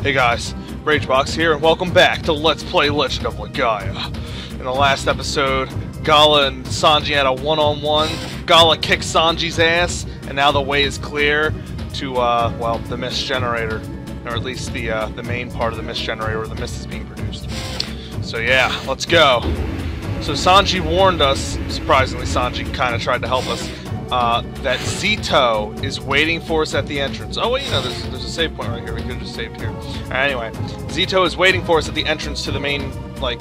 Hey guys, Ragebox here, and welcome back to Let's Play Legend of Legaia. In the last episode, Gala and Sanji had a one-on-one. Gala kicked Sanji's ass, and now the way is clear to, well, the mist generator. Or at least the main part of the mist generator where the mist is being produced. So yeah, let's go. So Sanji warned us, surprisingly Sanji kind of tried to help us, that Zeto is waiting for us at the entrance. Oh wait, you know, there's a save point right here. We could have just saved here. Anyway, Zeto is waiting for us at the entrance to the main, like,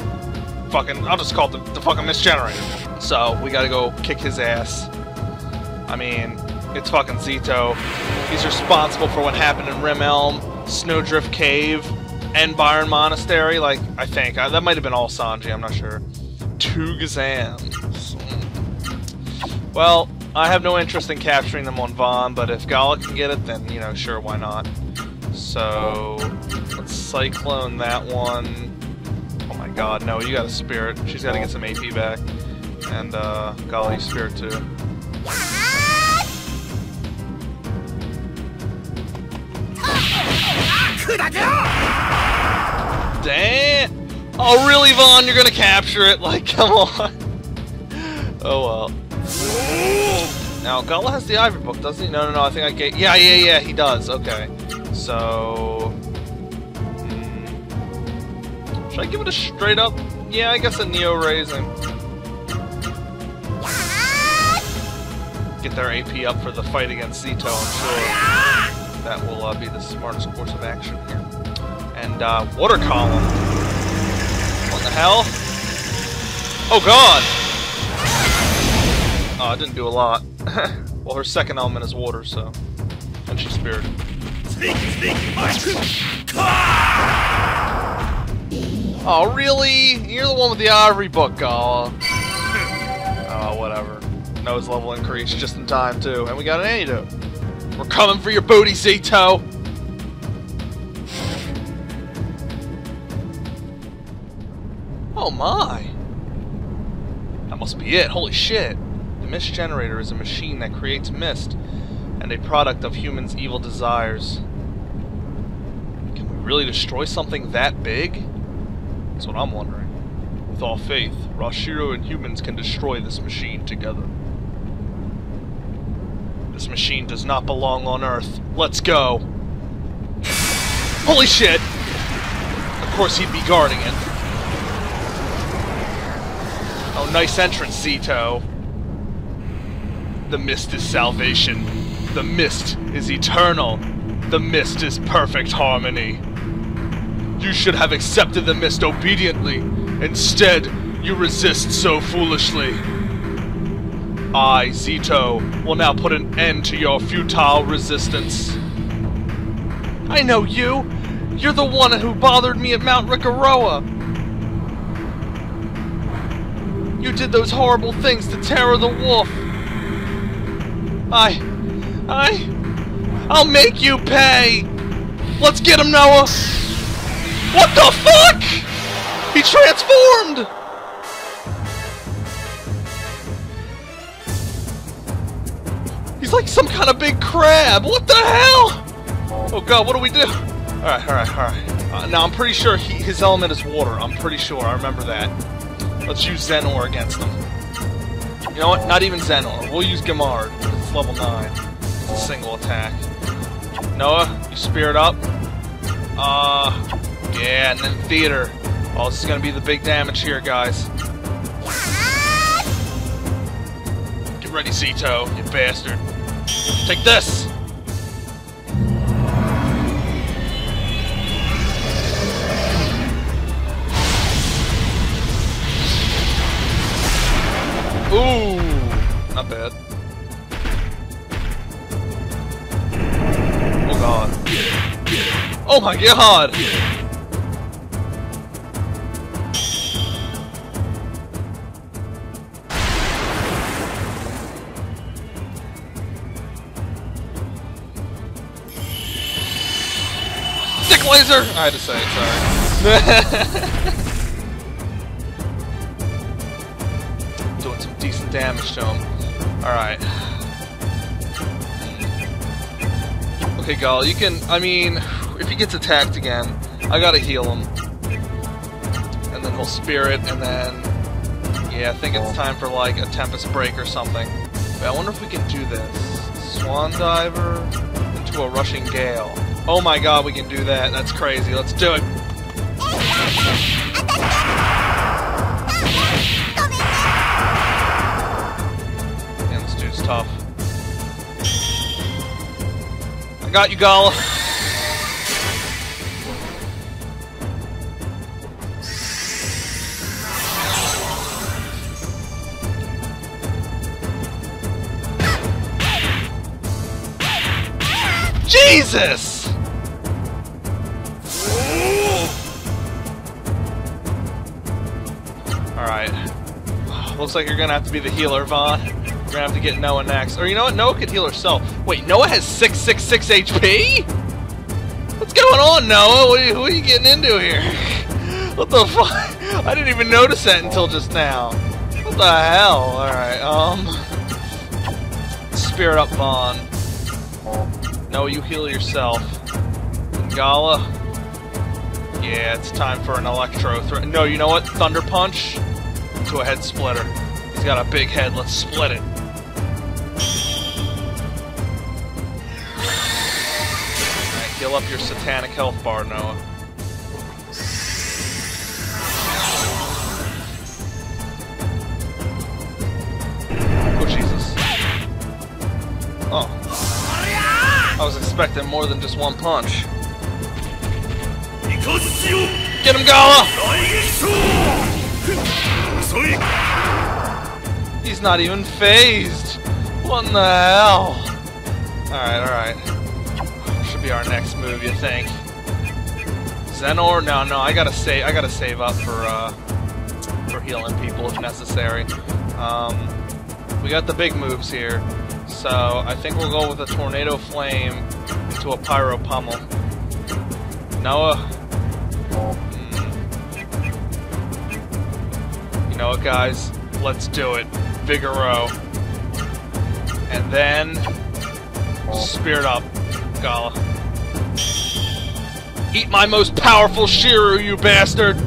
fucking, I'll just call it the fucking mist generator. So we gotta go kick his ass. I mean, it's fucking Zeto. He's responsible for what happened in Rim Elm, Snowdrift Cave, and Biron Monastery. Like, I think that might have been all Sanji. I'm not sure. Two Gazams. Well, I have no interest in capturing them on Vahn, but if Gala can get it, then, you know, sure, why not? So, let's cyclone that one. Oh my god, no, you got a spirit. She's gotta get some AP back. And, Gala, you spirit too. Damn! Oh, really, Vahn? You're gonna capture it? Like, come on. Oh, well. Now, Gala has the ivory book, doesn't he? No, I think I get... Yeah, he does. Okay. So... Should I give it a straight up? Yeah, I guess a Neo-Raising. Get their AP up for the fight against Zeto, I'm sure. That will be the smartest course of action here. And, Water Column. What the hell? Oh, God! Oh, it didn't do a lot. Well, her second element is water, so... And she's spirited. Oh, really? You're the one with the ivory book, Gala. Oh, whatever. Noah's level increase just in time, too. And we got an antidote. We're coming for your booty, Zeto! Oh, my! That must be it. Holy shit! The mist generator is a machine that creates mist, and a product of humans' evil desires. Can we really destroy something that big? That's what I'm wondering. With all faith, Roshiro and humans can destroy this machine together. This machine does not belong on Earth. Let's go! Holy shit! Of course he'd be guarding it. Oh, nice entrance, Zeto. The mist is salvation. The mist is eternal. The mist is perfect harmony. You should have accepted the mist obediently. Instead, you resist so foolishly. I, Zeto, will now put an end to your futile resistance. I know you! You're the one who bothered me at Mount Rikuroa! You did those horrible things to Terra the Wolf! I'll make you pay! Let's get him, Noa! What the fuck?! He transformed! He's like some kind of big crab! What the hell?! Oh god, what do we do? Alright. Now, I'm pretty sure his element is water. I'm pretty sure, I remember that. Let's use Xenor against him. You know what? Not even Xenor. We'll use Gamard. It's level 9. It's a single attack. Noa, you spirit up. Yeah, and then theater. Oh, this is gonna be the big damage here, guys. Get ready, Zeto, you bastard. Take this! Ooh, not bad. Oh god. Oh my god! Stick laser! I had to say it, sorry. Doing some decent damage to him. Alright. Okay, Gala, you can... I mean, if he gets attacked again, I gotta heal him. And then he'll spirit, and then... yeah, I think it's time for, like, a Tempest Break or something. But I wonder if we can do this. Swan Diver into a Rushing Gale. Oh my god, we can do that. That's crazy. Let's do it. And this dude's tough. I got you, Gala. Jesus! Alright. Looks like you're gonna have to be the healer, Vaughn. We're gonna have to get Noa next. Or you know what? Noa could heal herself. Wait, Noa has 666 HP? What's going on, Noa? What are you getting into here? What the fuck? I didn't even notice that until just now. What the hell? Alright, Spirit up, Vaughn. Noa, you heal yourself. And Gala? Yeah, it's time for an Electro threat. No, you know what? Thunder Punch into a head splitter. He's got a big head, let's split it. Alright, heal up your satanic health bar, Noa. Oh, Jesus. Oh. I was expecting more than just one punch. Get him, Gala! He's not even phased! What in the hell? Alright. Should be our next move, you think. Xenor? No, I gotta save up for healing people if necessary. We got the big moves here. So I think we'll go with a Tornado Flame to a Pyro Pummel. Noa. You know what, guys? Let's do it. Vigoro. And then... Spirit up, Gala. Eat my most powerful Shiro, you bastard!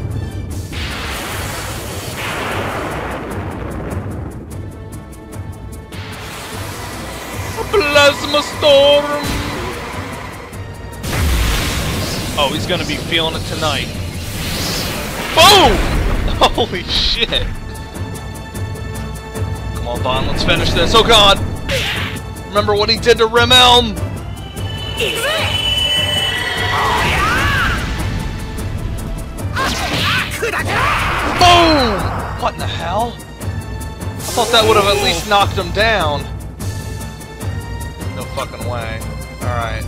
A plasma storm! Oh, he's gonna be feeling it tonight. Boom! Holy shit! Come on, let's finish this. Oh god! Remember what he did to Rim Elm! Boom! What in the hell? I thought that would have at least knocked him down. No fucking way. Alright.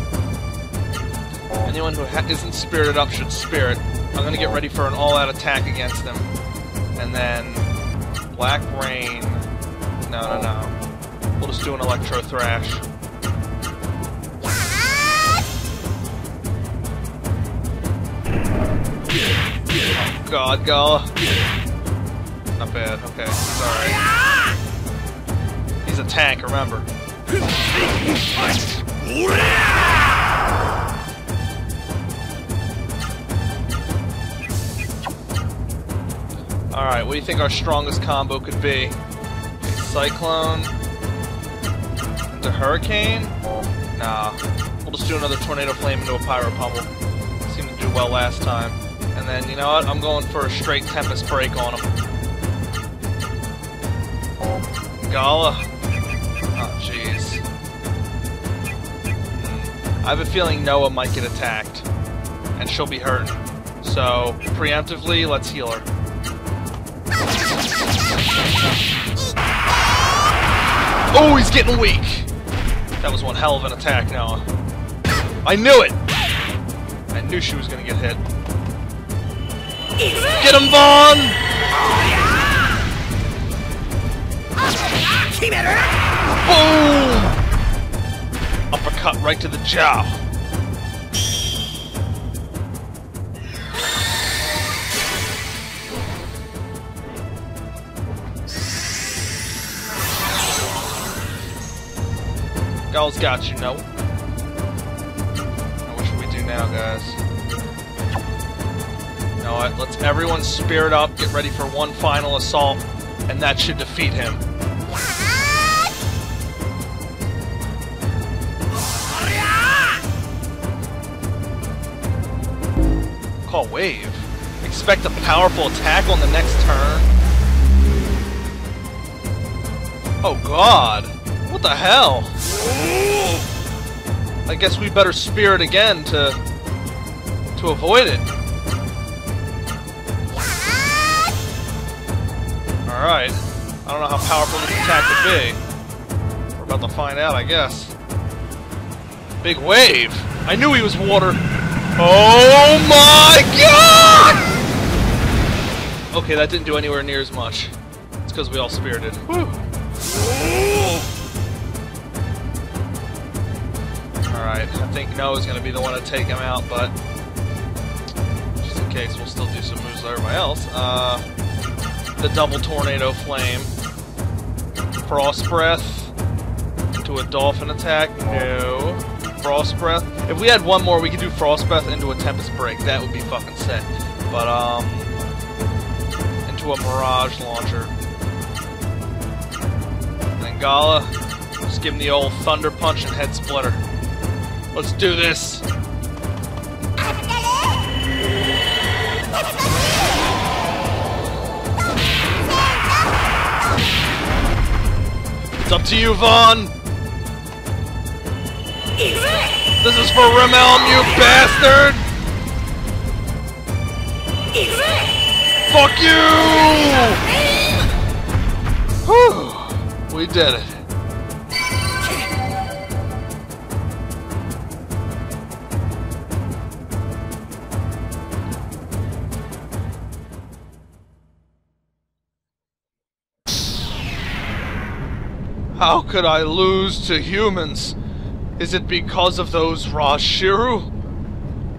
Anyone who isn't spirited up should spirit. I'm gonna get ready for an all-out attack against him. And then... Black Rain... No. We'll just do an Electro Thrash. Oh god, Gala. Not bad, okay. He's alright. He's a tank, remember. Alright, what do you think our strongest combo could be? Cyclone into Hurricane? Nah. We'll just do another Tornado Flame into a Pyro Pummel. Seemed to do well last time. And then, you know what? I'm going for a straight Tempest Break on him. Gala? Oh, jeez. I have a feeling Noa might get attacked. And she'll be hurt. So, preemptively, let's heal her. Oh, he's getting weak! That was one hell of an attack, Noa. I knew it! I knew she was gonna get hit. Get him, Vaughn! Boom! Uppercut right to the jaw. Gala's got you, Noa. Now what should we do now, guys. You know what? Let's everyone spirit up, get ready for one final assault, and that should defeat him. Call wave. Expect a powerful attack on the next turn. Oh god! What the hell? I guess we better spear it again to avoid it. Alright. I don't know how powerful this attack would be. We're about to find out, I guess. Big wave! I knew he was water! Oh my god! Okay, that didn't do anywhere near as much. It's because we all spirited. Whew. Alright, I think Noah's going to be the one to take him out, but just in case, we'll still do some moves like everybody else. The double tornado flame. Frost breath. To a dolphin attack? No. Frost breath. If we had one more, we could do frost breath into a tempest break. That would be fucking sick. But into a mirage launcher. And then Gala, just give him the old thunder punch and head splitter. Let's do this. It's up to you, Vahn. This is for Rim Elm, you bastard! Fuck you! Whew! We did it. How could I lose to humans? Is it because of those Rashiru?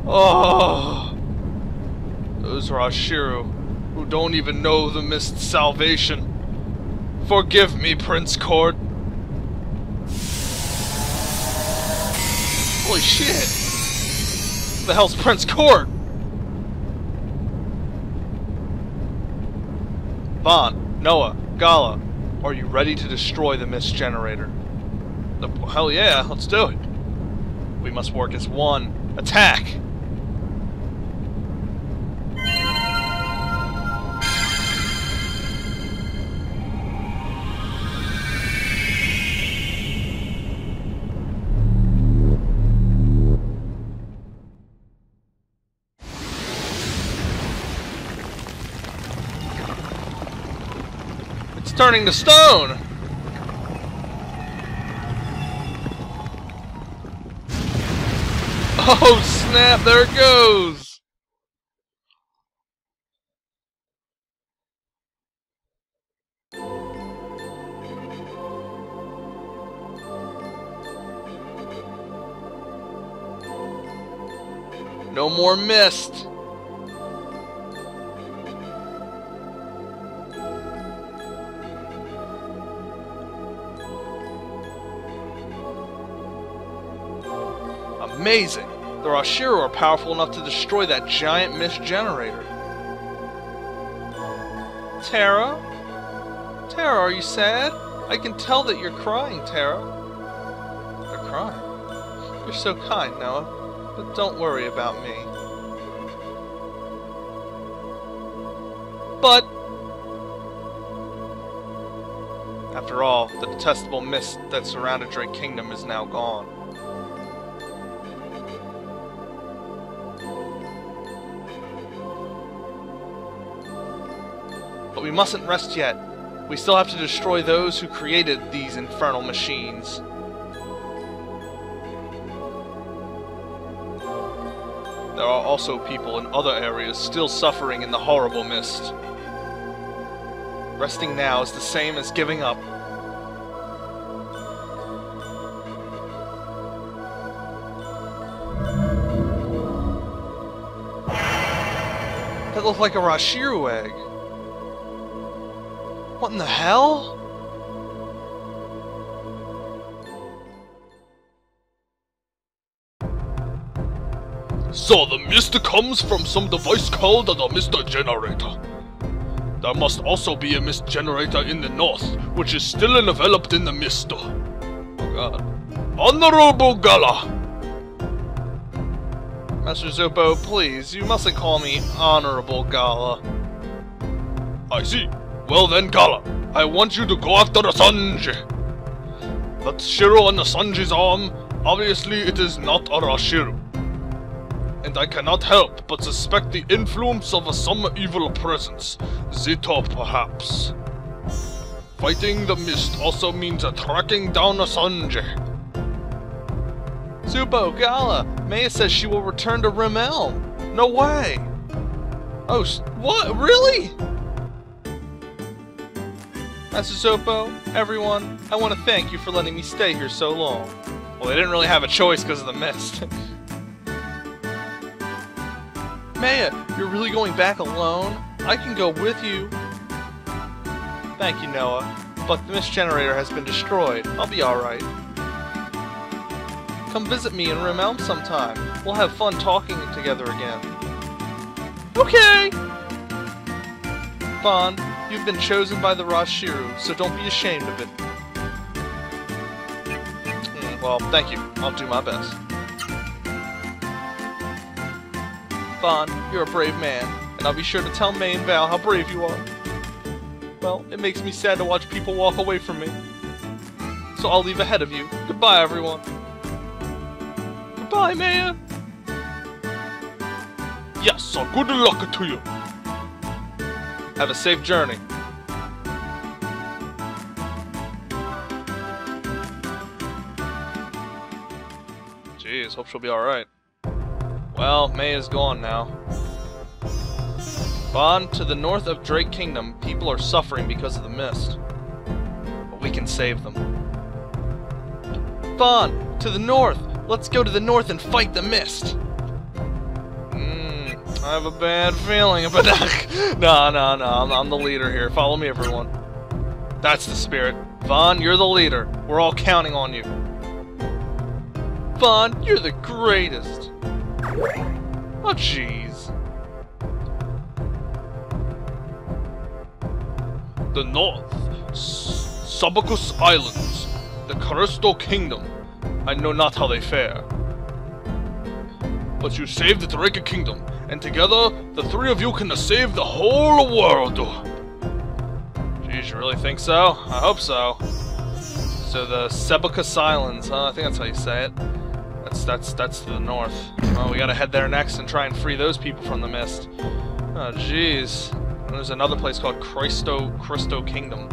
Oh, those Rashiru who don't even know the missed salvation. Forgive me, Prince Kord. Holy shit! Who the hell's Prince Kord? Vahn, Noa, Gala, are you ready to destroy the mist generator? Hell yeah, let's do it. We must work as one. Attack! It's turning to stone! Oh snap, there it goes! No more mist! Amazing! The Roshiro are powerful enough to destroy that giant mist generator. Terra? Terra, are you sad? I can tell that you're crying, Terra. They're crying. You're so kind, Noah. But don't worry about me. But... after all, the detestable mist that surrounded Drake Kingdom is now gone. We mustn't rest yet. We still have to destroy those who created these infernal machines. There are also people in other areas still suffering in the horrible mist. Resting now is the same as giving up. That looked like a Rashiru egg. What in the hell? So the mist comes from some device called the mist generator. There must also be a mist generator in the north, which is still enveloped in the mist. Oh god. Honorable Gala! Master Zubo, please, you mustn't call me Honorable Gala. I see. Well then, Gala, I want you to go after Asanji. That's Shiro and Asanji's arm. Obviously, it is not a Rashiru. And I cannot help but suspect the influence of some evil presence. Zeto, perhaps. Fighting the mist also means tracking down Asanji. Zubo, Gala, Mei says she will return to Rim Elm. No way! Oh, what? Really? Master Zubo, everyone, I want to thank you for letting me stay here so long. Well, they didn't really have a choice because of the mist. Maya, you're really going back alone? I can go with you. Thank you, Noa, but the mist generator has been destroyed. I'll be alright. Come visit me in Rim Elm sometime. We'll have fun talking together again. Okay! Vahn, you've been chosen by the Rashiru, so don't be ashamed of it. Well, thank you. I'll do my best. Vahn, you're a brave man, and I'll be sure to tell Mei and Val how brave you are. Well, it makes me sad to watch people walk away from me. So I'll leave ahead of you. Goodbye, everyone. Goodbye, Maya. Yes, so good luck to you. Have a safe journey. Jeez, hope she'll be alright. Well, Mei is gone now. Vahn, to the north of Drake Kingdom, people are suffering because of the mist. But we can save them. Vahn, to the north! Let's go to the north and fight the mist! I have a bad feeling about that. No, I'm the leader here. Follow me, everyone. That's the spirit. Vahn, you're the leader. We're all counting on you. Vahn, you're the greatest. Oh, jeez. The north. Sebucus Islands. The Karisto Kingdom. I know not how they fare. But you saved the Drake Kingdom, and together, the three of you can save the whole world. Jeez, you really think so? I hope so. So the Sebucus Islands, huh? I think that's how you say it. That's to the north. Well, we gotta head there next and try and free those people from the mist. Oh, jeez. There's another place called Christo Kingdom.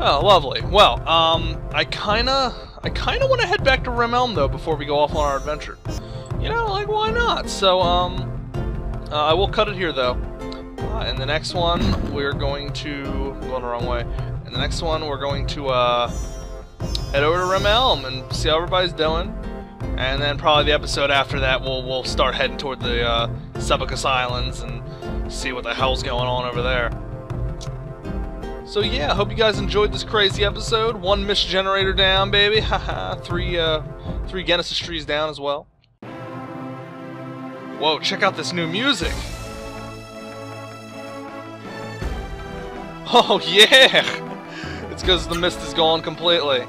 Oh, lovely. Well, I kinda wanna head back to Rim Elm, though, before we go off on our adventure. You know, like, why not? So, I will cut it here, though. In the next one, we're going to... I'm going the wrong way. In the next one, we're going to, head over to Rim Elm and see how everybody's doing. And then probably the episode after that, we'll start heading toward the, Sebucus Islands and see what the hell's going on over there. So yeah, hope you guys enjoyed this crazy episode. One mist generator down, baby. Haha, three Genesis trees down as well. Whoa, check out this new music. Oh yeah! It's because the mist is gone completely.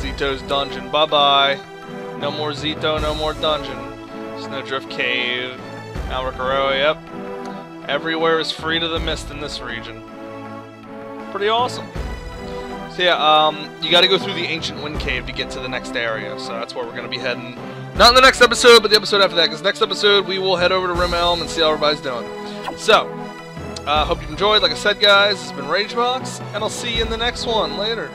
Zeto's dungeon, bye-bye. No more Zeto, no more dungeon. Snowdrift Cave, Mount Rikuroa, yep. Everywhere is free to the mist in this region. Pretty awesome. So yeah, you gotta go through the Ancient Wind Cave to get to the next area, so that's where we're gonna be heading. Not in the next episode, but the episode after that, because next episode we will head over to Rim Elm and see how everybody's doing. So, hope you enjoyed. Like I said, guys, it's been Ragebox, and I'll see you in the next one. Later.